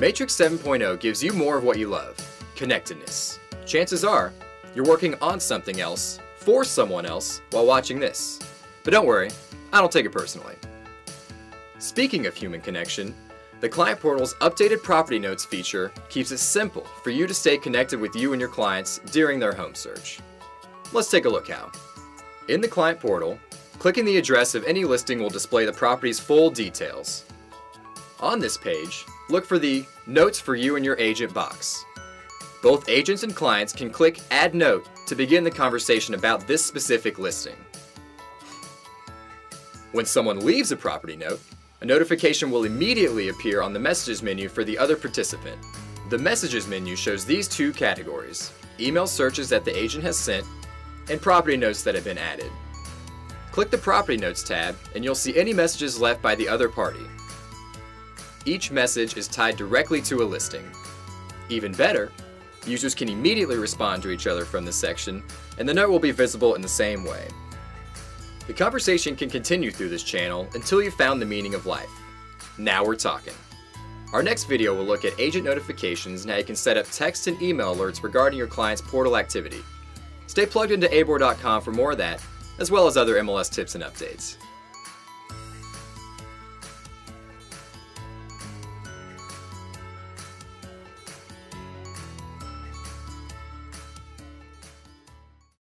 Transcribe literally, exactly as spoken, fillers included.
Matrix seven point oh gives you more of what you love, connectedness. Chances are, you're working on something else, for someone else, while watching this. But don't worry, I don't take it personally. Speaking of human connection, the Client Portal's updated Property Notes feature keeps it simple for you to stay connected with you and your clients during their home search. Let's take a look how. In the Client Portal, clicking the address of any listing will display the property's full details. On this page, look for the Notes for You and Your Agent box. Both agents and clients can click Add Note to begin the conversation about this specific listing. When someone leaves a property note, a notification will immediately appear on the Messages menu for the other participant. The Messages menu shows these two categories: email searches that the agent has sent and property notes that have been added. Click the Property Notes tab and you'll see any messages left by the other party. Each message is tied directly to a listing. Even better, users can immediately respond to each other from this section, and the note will be visible in the same way. The conversation can continue through this channel until you've found the meaning of life. Now we're talking. Our next video will look at agent notifications and how you can set up text and email alerts regarding your client's portal activity. Stay plugged into A B O R dot com for more of that, as well as other M L S tips and updates.